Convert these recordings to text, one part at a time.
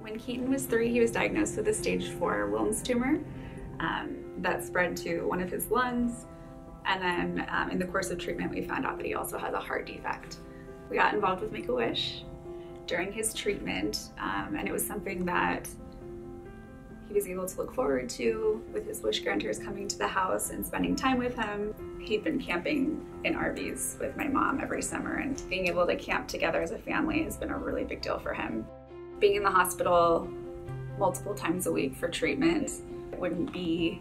When Keaton was 3, he was diagnosed with a stage 4 Wilms tumor that spread to one of his lungs. And then in the course of treatment, we found out that he also has a heart defect. We got involved with Make-A-Wish during his treatment, and it was something that he was able to look forward to, with his wish granters coming to the house and spending time with him. He'd been camping in RVs with my mom every summer, and being able to camp together as a family has been a really big deal for him. Being in the hospital multiple times a week for treatment wouldn't be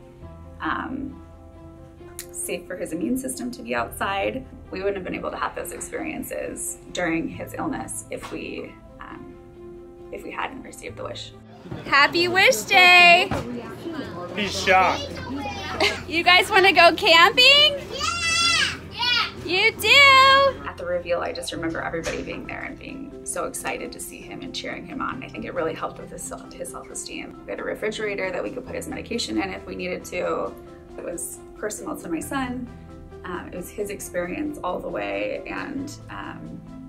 safe for his immune system to be outside. We wouldn't have been able to have those experiences during his illness if we hadn't received the wish. Happy Wish Day! He's shocked. You guys want to go camping? Yeah! Yeah! You do! At the reveal, I just remember everybody being there and being so excited to see him and cheering him on. I think it really helped with his self-esteem. We had a refrigerator that we could put his medication in if we needed to. It was personal to my son. It was his experience all the way, and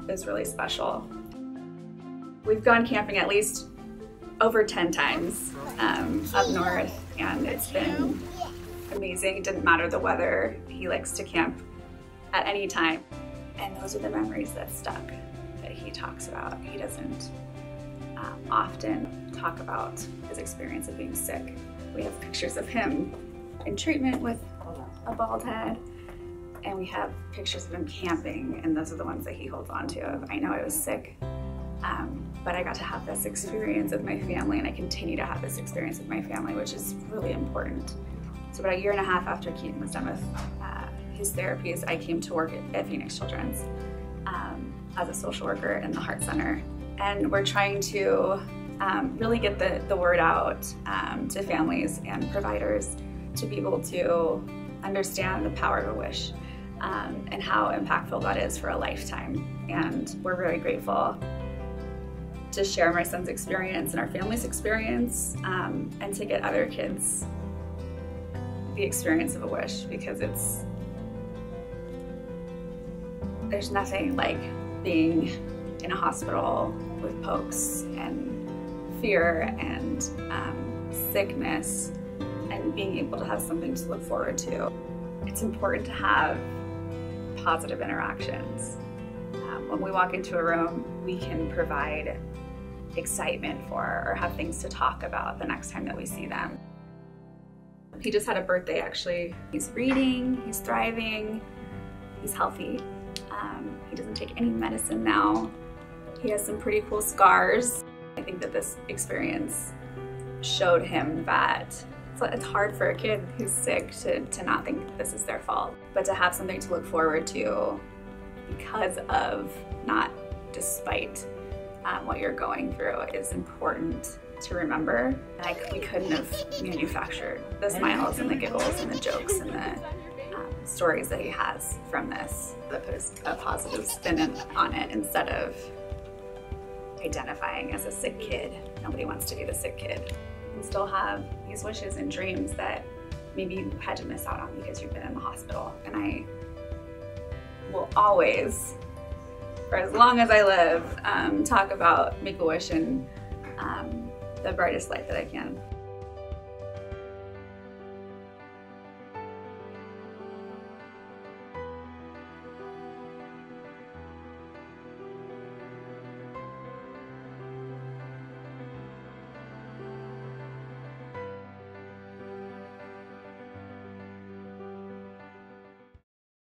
it was really special. We've gone camping at least over 10 times up north, and it's been amazing. It didn't matter the weather. He likes to camp at any time. And those are the memories that stuck, that he talks about. He doesn't often talk about his experience of being sick. We have pictures of him in treatment with a bald head, and we have pictures of him camping, and those are the ones that he holds on to. I know I was sick, but I got to have this experience with my family, and I continue to have this experience with my family, which is really important. So about a year and a half after Keaton was done with his therapies, I came to work at Phoenix Children's as a social worker in the Heart Center. And we're trying to really get the word out to families and providers to be able to understand the power of a wish and how impactful that is for a lifetime. And we're very grateful to share my son's experience and our family's experience, and to get other kids the experience of a wish, because there's nothing like being in a hospital with pokes and fear and sickness, and being able to have something to look forward to. It's important to have positive interactions. When we walk into a room, we can provide excitement for, or have things to talk about the next time that we see them. He just had a birthday, actually. He's reading, he's thriving, he's healthy. He doesn't take any medicine now. He has some pretty cool scars. I think that this experience showed him that it's hard for a kid who's sick to not think that this is their fault, but to have something to look forward to because of, not despite, what you're going through is important to remember. Like, we couldn't have manufactured the smiles and the giggles and the jokes and the stories that he has from this, that puts a positive spin on it instead of identifying as a sick kid. Nobody wants to be the sick kid. You still have these wishes and dreams that maybe you had to miss out on because you've been in the hospital. And I will always, for as long as I live, talk about Make-A-Wish and the brightest light that I can.